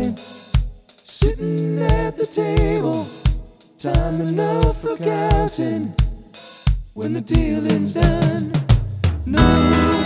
him, sitting at the table. Time enough for counting when the dealing's done. No.